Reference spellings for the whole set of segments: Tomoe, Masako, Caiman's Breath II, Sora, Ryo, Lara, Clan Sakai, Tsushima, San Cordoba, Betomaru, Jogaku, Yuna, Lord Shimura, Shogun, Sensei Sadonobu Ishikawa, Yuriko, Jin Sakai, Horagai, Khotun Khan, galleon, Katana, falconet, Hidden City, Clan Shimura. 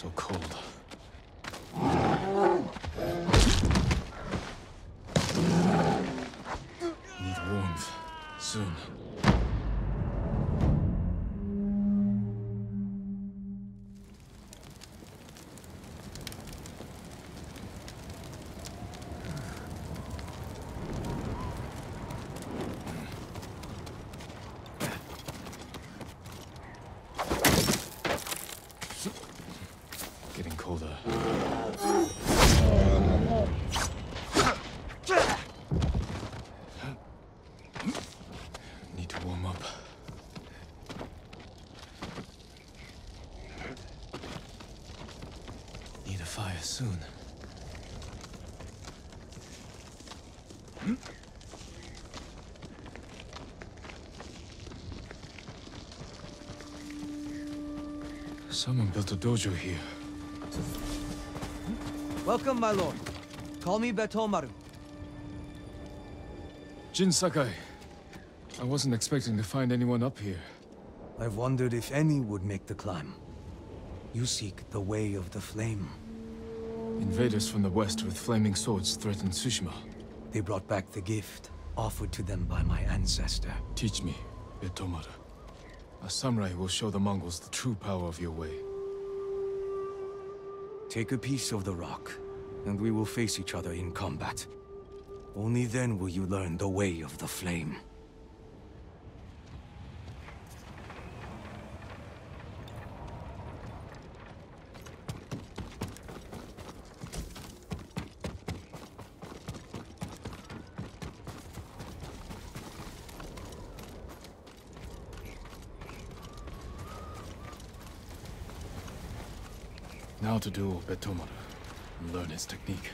so cold. Need warmth. Soon. Someone built a dojo here. Welcome, my lord. Call me Betomaru. Jin Sakai. I wasn't expecting to find anyone up here. I've wondered if any would make the climb. You seek the way of the flame. Invaders from the west with flaming swords threatened Tsushima. They brought back the gift offered to them by my ancestor. Teach me, Betomaru. A samurai will show the Mongols the true power of your way. Take a piece of the rock, and we will face each other in combat. Only then will you learn the way of the flame. Now to duel Betomaru and learn his technique.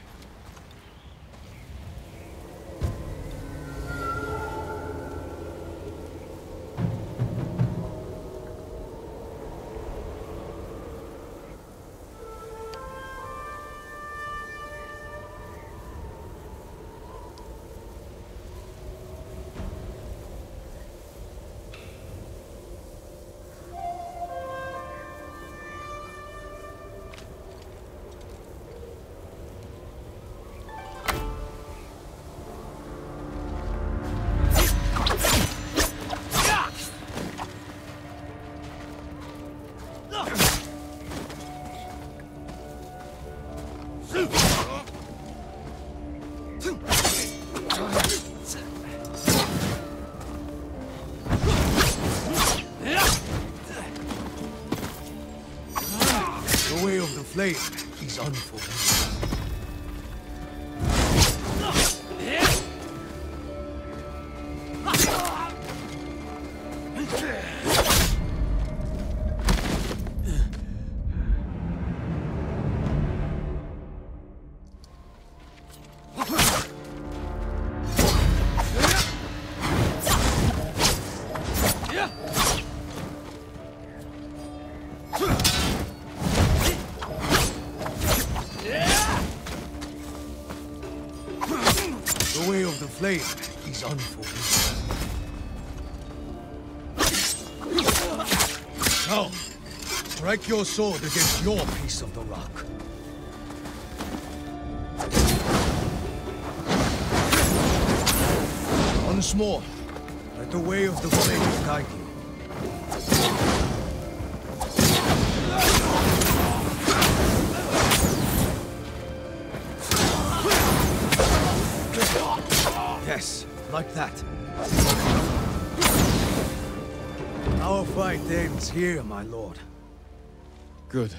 He's unfortunate. He's unforgiving. Now, strike your sword against your piece of the rock. Once more, let the way of the flame guide you. Like that. Our fight ends here, my lord. Good.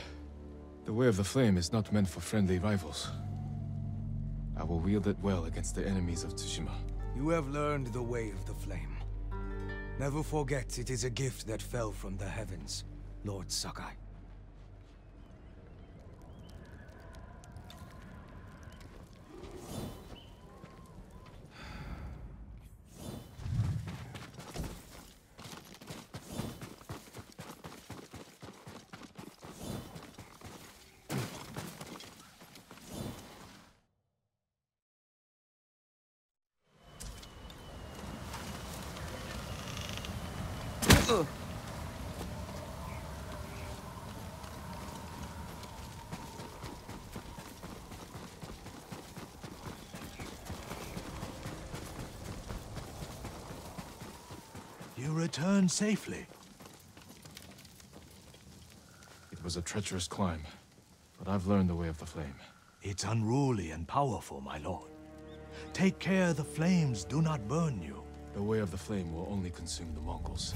The way of the flame is not meant for friendly rivals. I will wield it well against the enemies of Tsushima. You have learned the way of the flame. Never forget it is a gift that fell from the heavens, Lord Sakai. return safely. It was a treacherous climb, but I've learned the way of the flame. It's unruly and powerful, my lord. Take care the flames do not burn you. The way of the flame will only consume the Mongols.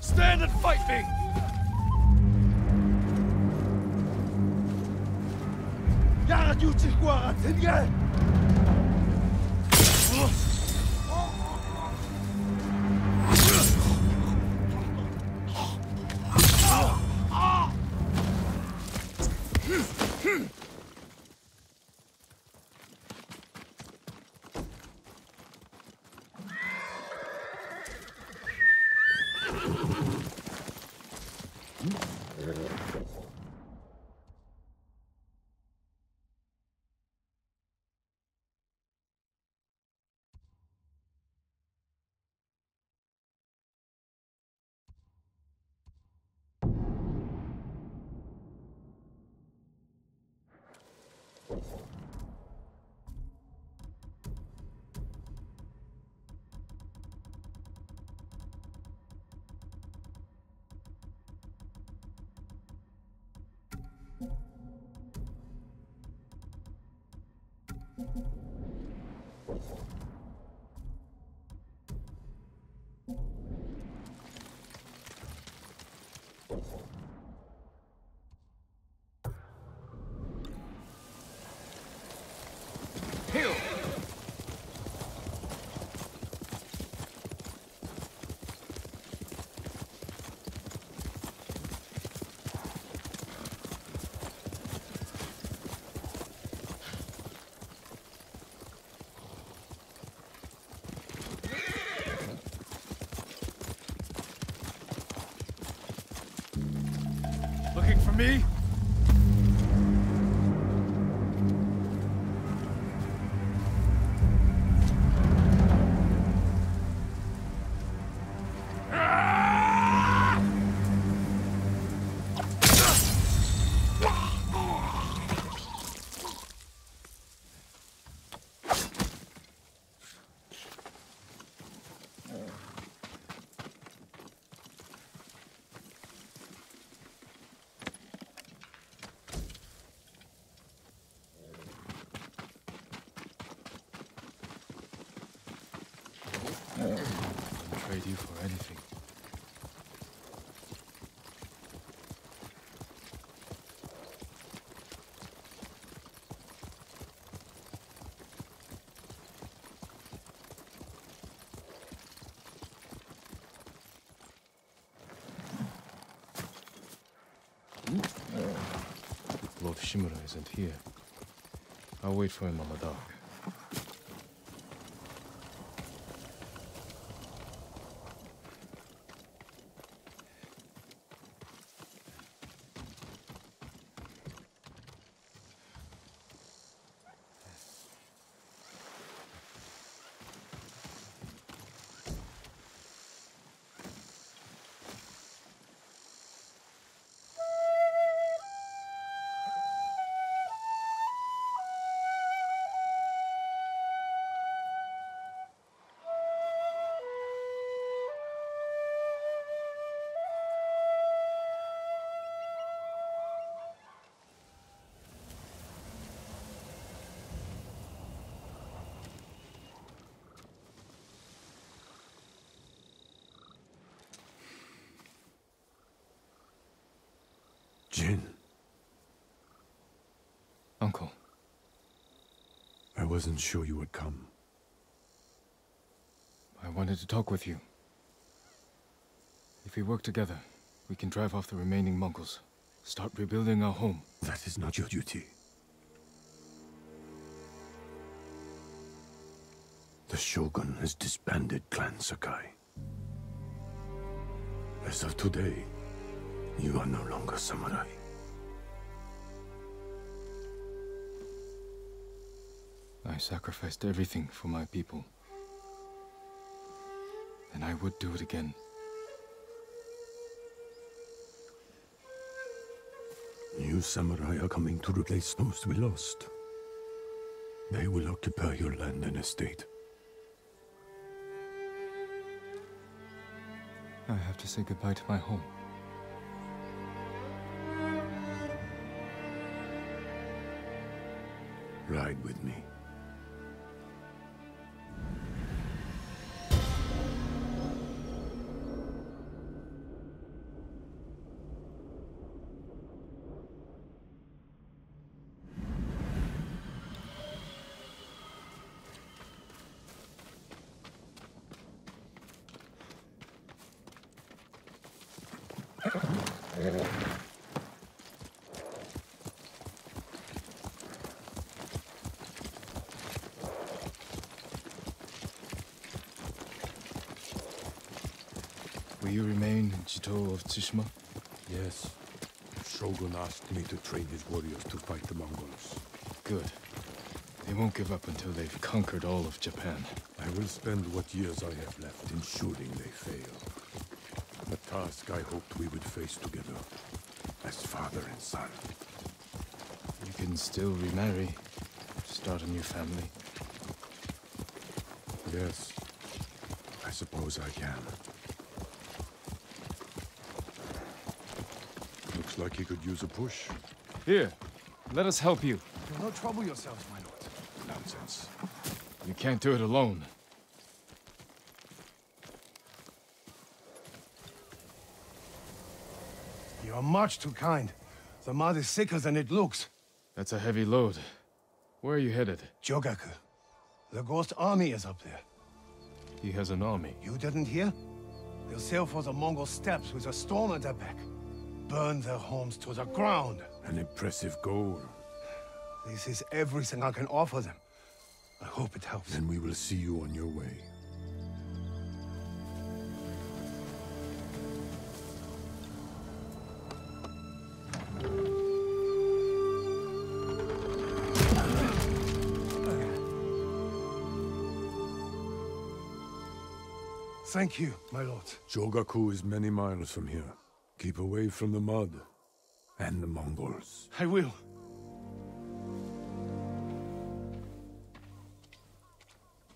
Stand and fight me! Me? You for anything. Lord Shimura isn't here. I'll wait for him on the dock. Jin. Uncle. I wasn't sure you would come. I wanted to talk with you. If we work together, we can drive off the remaining Mongols. Start rebuilding our home. That is not your duty. The Shogun has disbanded Clan Sakai. As of today, you are no longer samurai. I sacrificed everything for my people. And I would do it again. New samurai are coming to replace those we lost. They will occupy your land and estate. I have to say goodbye to my home. Ride with me. Tsushima? Yes. Shogun asked me to train his warriors to fight the Mongols. Good. They won't give up until they've conquered all of Japan. I will spend what years I have left ensuring they fail. A task I hoped we would face together, as father and son. You can still remarry, start a new family. Yes. I suppose I can. Looks like he could use a push. Here, let us help you. Do not trouble yourselves, my lord. Nonsense. You can't do it alone. You are much too kind. The mud is thicker than it looks. That's a heavy load. Where are you headed? Jogaku. The Ghost Army is up there. He has an army. You didn't hear? They'll sail for the Mongol steppes with a storm at their back. Burn their homes to the ground. An impressive goal. This is everything I can offer them. I hope it helps. Then we will see you on your way. Thank you, my lord. Jogaku is many miles from here. Keep away from the mud and the Mongols. I will.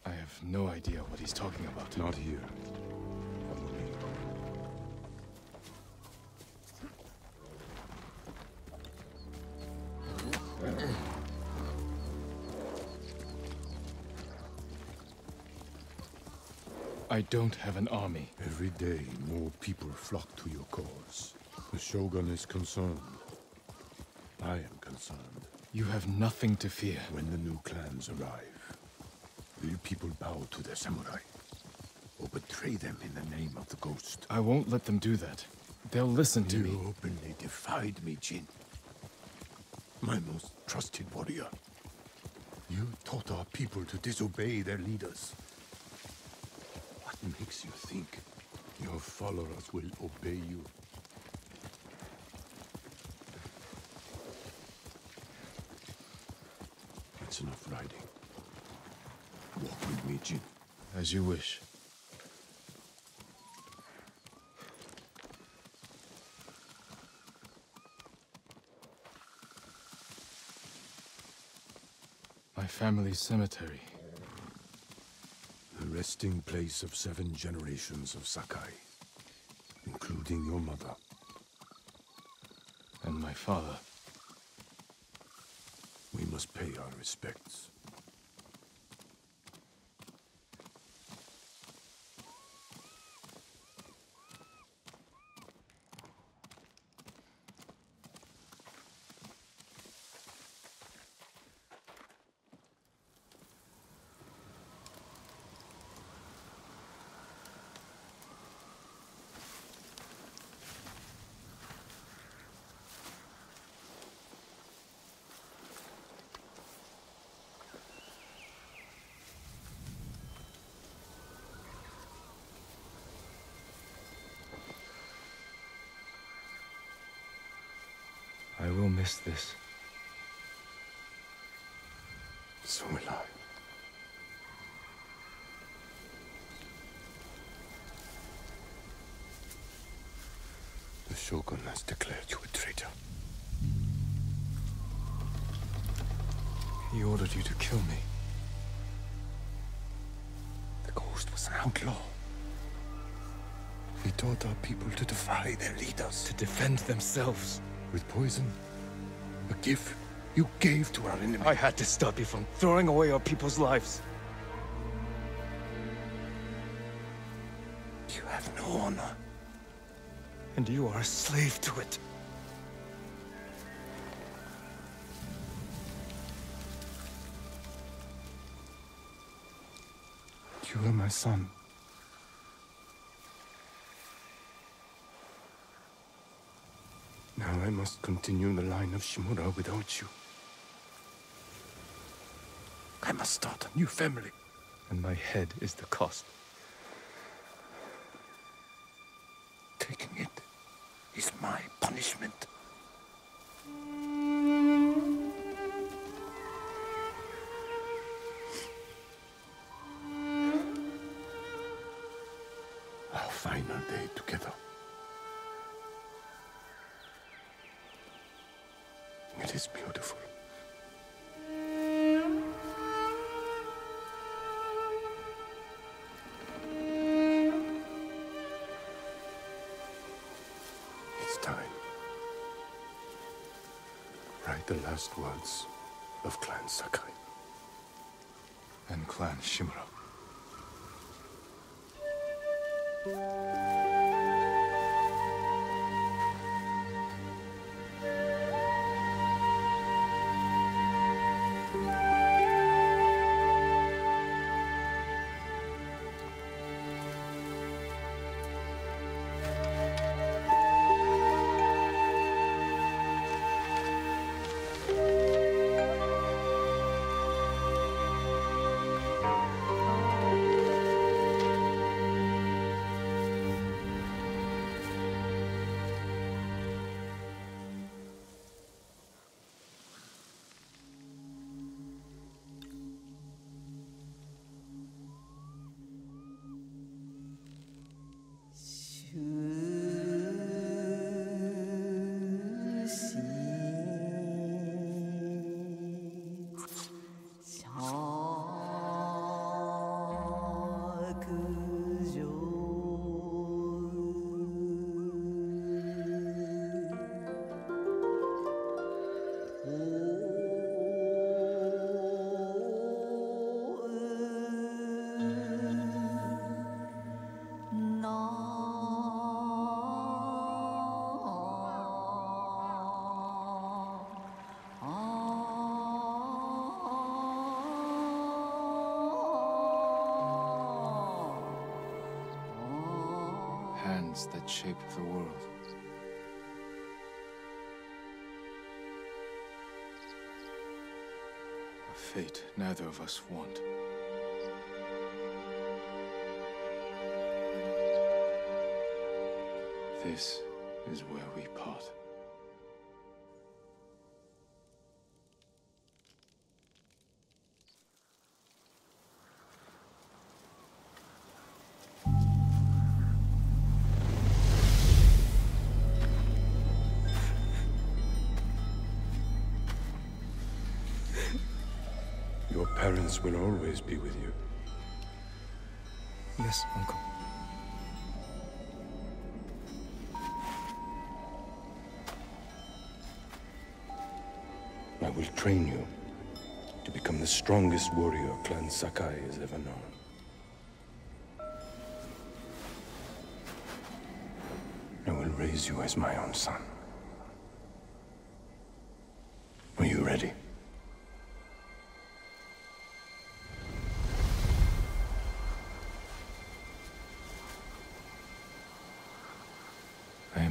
I have no idea what he's talking about. Not here. Follow me. I don't have an army. Every day, more people flock to your cause. The Shogun is concerned. I am concerned. You have nothing to fear. When the new clans arrive, will people bow to their samurai? Or betray them in the name of the ghost? I won't let them do that. They'll listen to me. You openly defied me, Jin. My most trusted warrior. You taught our people to disobey their leaders. Makes you think your followers will obey you. That's enough riding. Walk with me, Jin. As you wish. My family's cemetery. The resting place of 7 generations of Sakai, including your mother. And my father. We must pay our respects. I will miss this. So will I. The Shogun has declared you a traitor. He ordered you to kill me. The Ghost was an outlaw. He taught our people to defy their leaders. To defend themselves. With poison, a gift you gave to our enemy. I had to stop you from throwing away our people's lives. You have no honor. And you are a slave to it. You are my son. Now I must continue the line of Shimura without you. I must start a new family. And my head is the cost. Taking it is my punishment. Our final day together. It is beautiful. It's time. Write the last words of Clan Sakai and Clan Shimura. That shaped the world. A fate neither of us want. This is where we part. Will always be with you. Yes, Uncle. I will train you to become the strongest warrior Clan Sakai has ever known. I will raise you as my own son. Are you ready?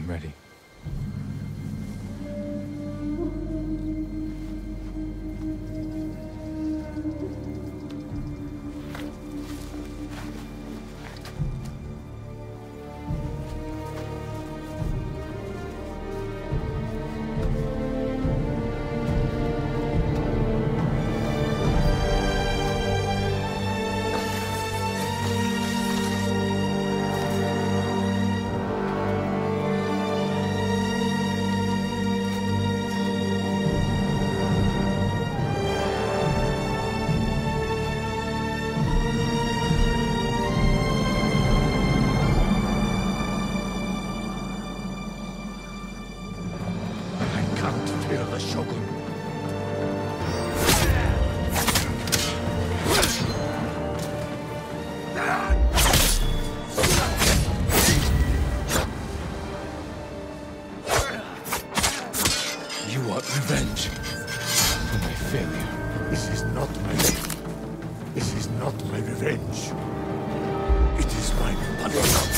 Ready. the Shogun. You want revenge for my failure. This is not my revenge. It is my punishment.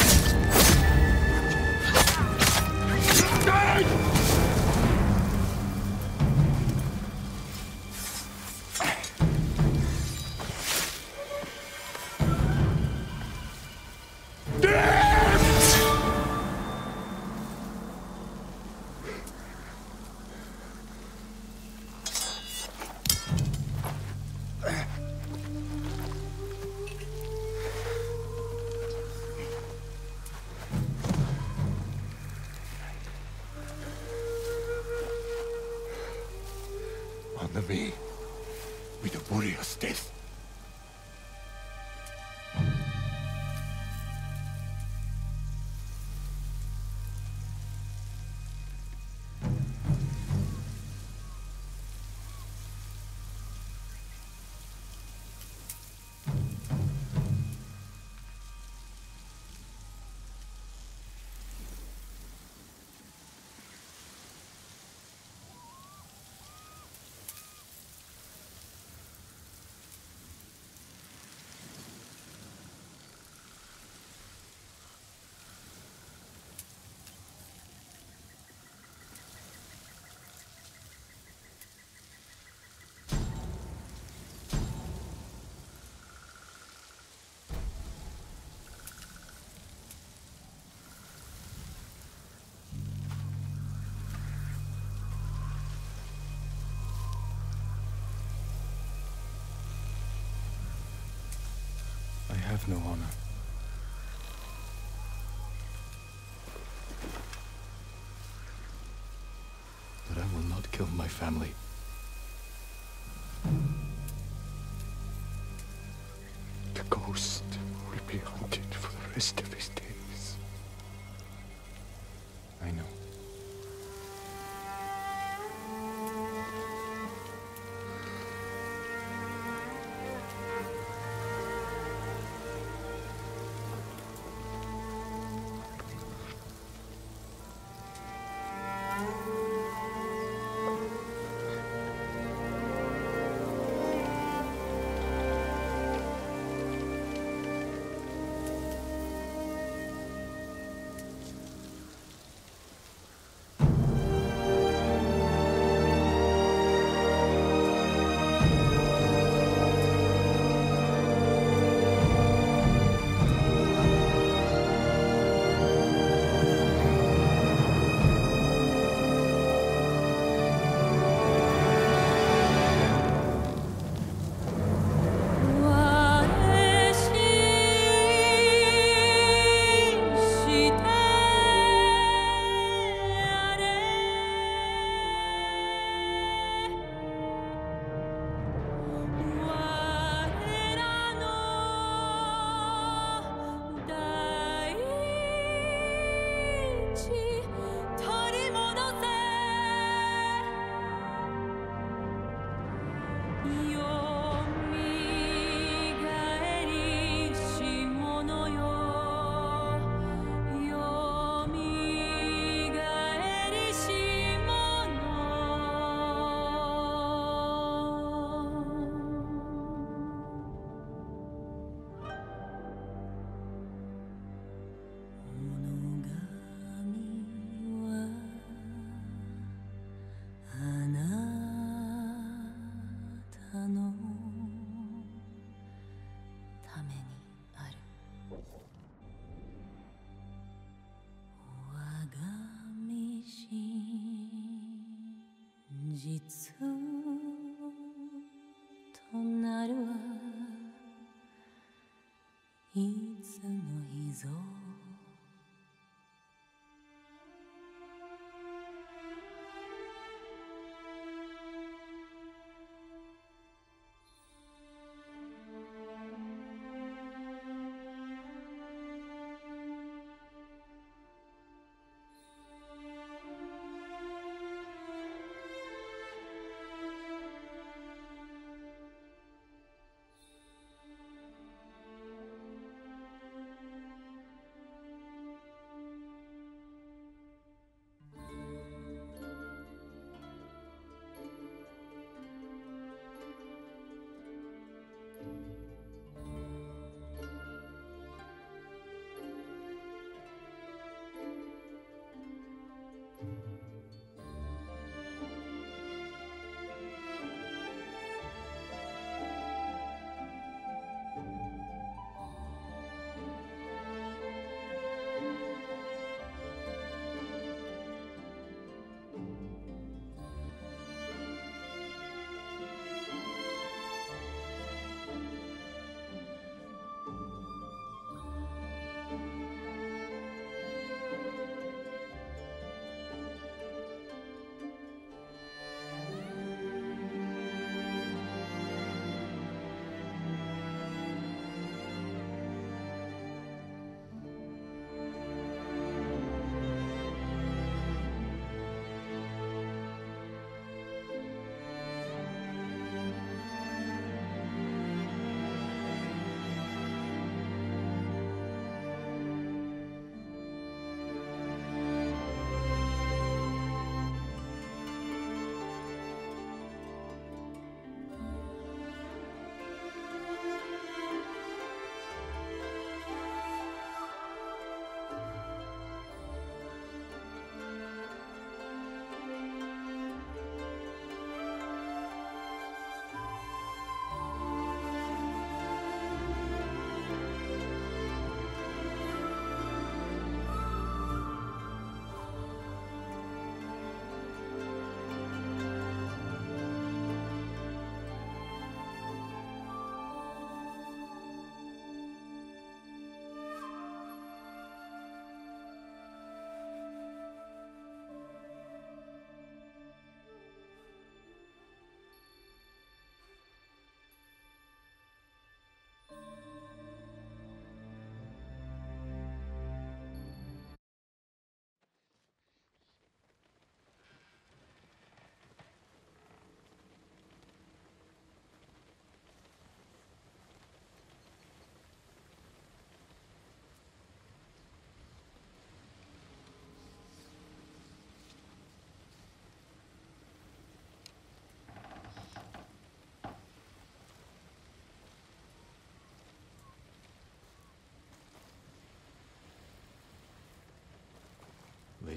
I have no honor. But I will not kill my family. The ghost will be hunted for the rest of his days. I know.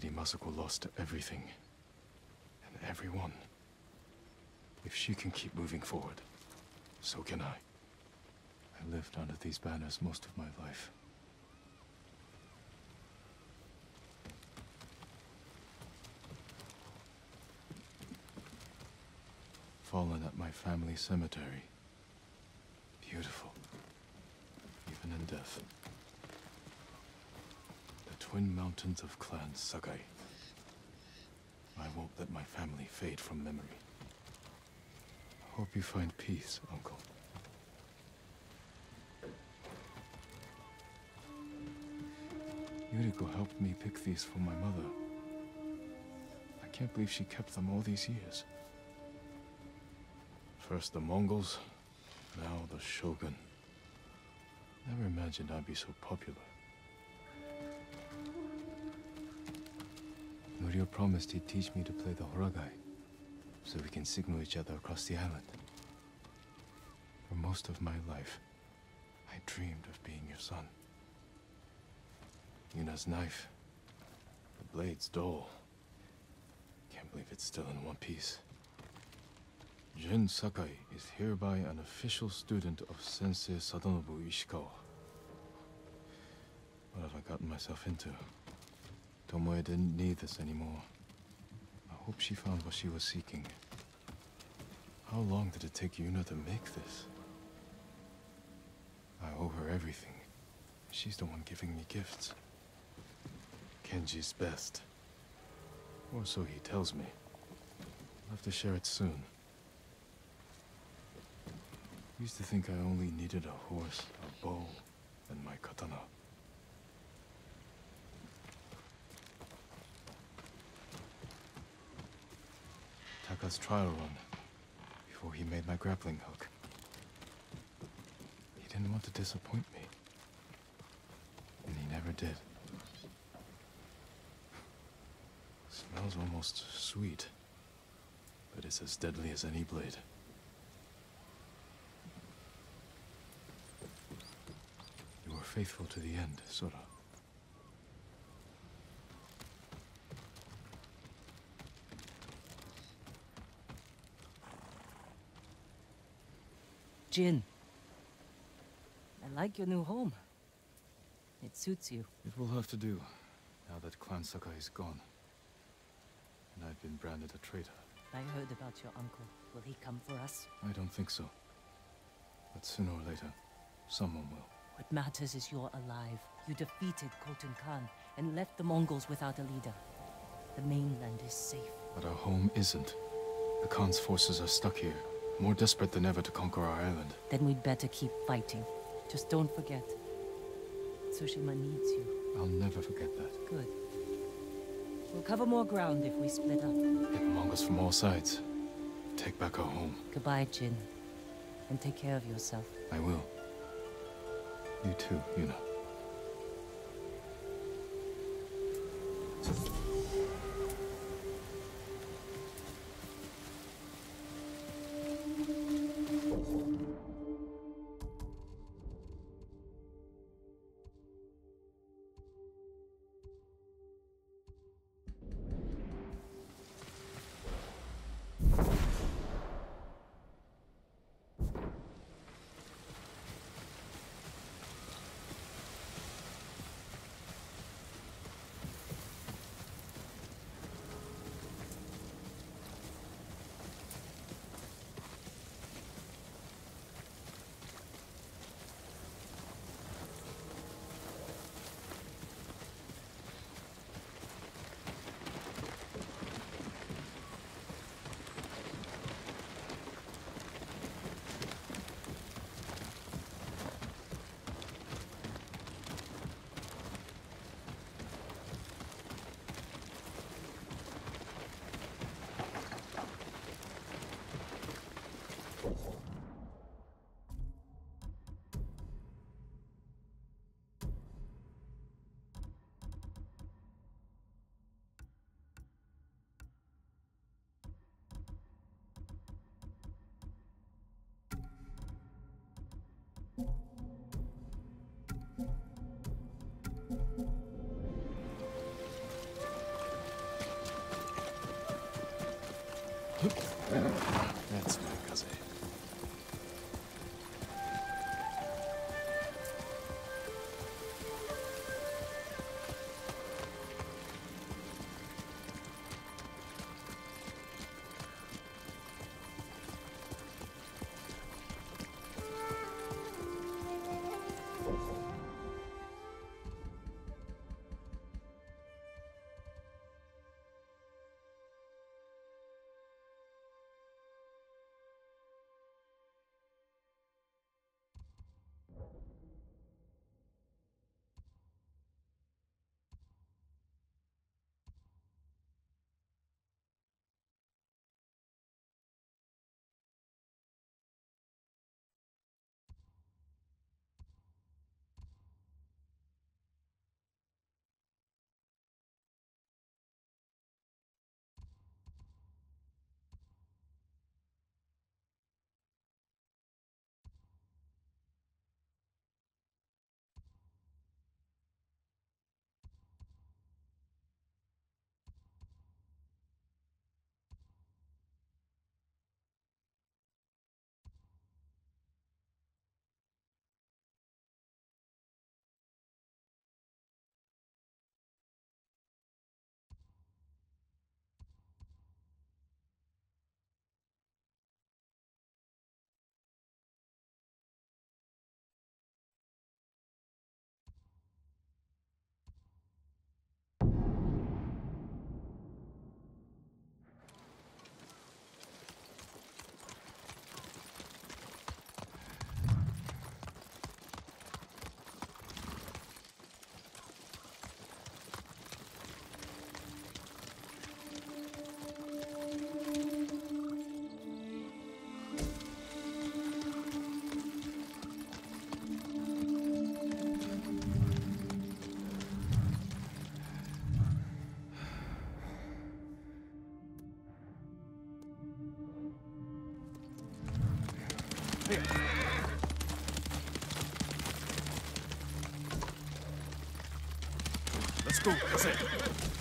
Lady Masako lost everything and everyone. If she can keep moving forward, so can I. I lived under these banners most of my life. Fallen at my family cemetery. Beautiful, even in death. The twin mountains of Clan Sakai. I won't let my family fade from memory. I hope you find peace, Uncle. Yuriko helped me pick these for my mother. I can't believe she kept them all these years. First the Mongols, now the Shogun. Never imagined I'd be so popular. Ryo promised he'd teach me to play the Horagai, so we can signal each other across the island. For most of my life, I dreamed of being your son. Yuna's knife, the blade's dull. Can't believe it's still in one piece. Jin Sakai is hereby an official student of Sensei Sadonobu Ishikawa. What have I gotten myself into? Tomoe didn't need this anymore. I hope she found what she was seeking. How long did it take Yuna to make this? I owe her everything. She's the one giving me gifts. Kenji's best. Or so he tells me. I'll have to share it soon. Used to think I only needed a horse, a bow, and my katana. Taka's trial run, before he made my grappling hook. He didn't want to disappoint me. And he never did. Smells almost sweet, but it's as deadly as any blade. Faithful to the end, Sora. Jin, I like your new home. It suits you. It will have to do, now that Clan Sakai is gone. And I've been branded a traitor. I heard about your uncle. Will he come for us? I don't think so. But sooner or later, someone will. What matters is you're alive. You defeated Khotun Khan and left the Mongols without a leader. The mainland is safe. But our home isn't. The Khan's forces are stuck here, more desperate than ever to conquer our island. Then we'd better keep fighting. Just don't forget, Tsushima needs you. I'll never forget that. Good. We'll cover more ground if we split up. Hit Mongols from all sides. Take back our home. Goodbye, Jin. And take care of yourself. I will. You too, Yuna. That's my cousin. Let's go, that's it.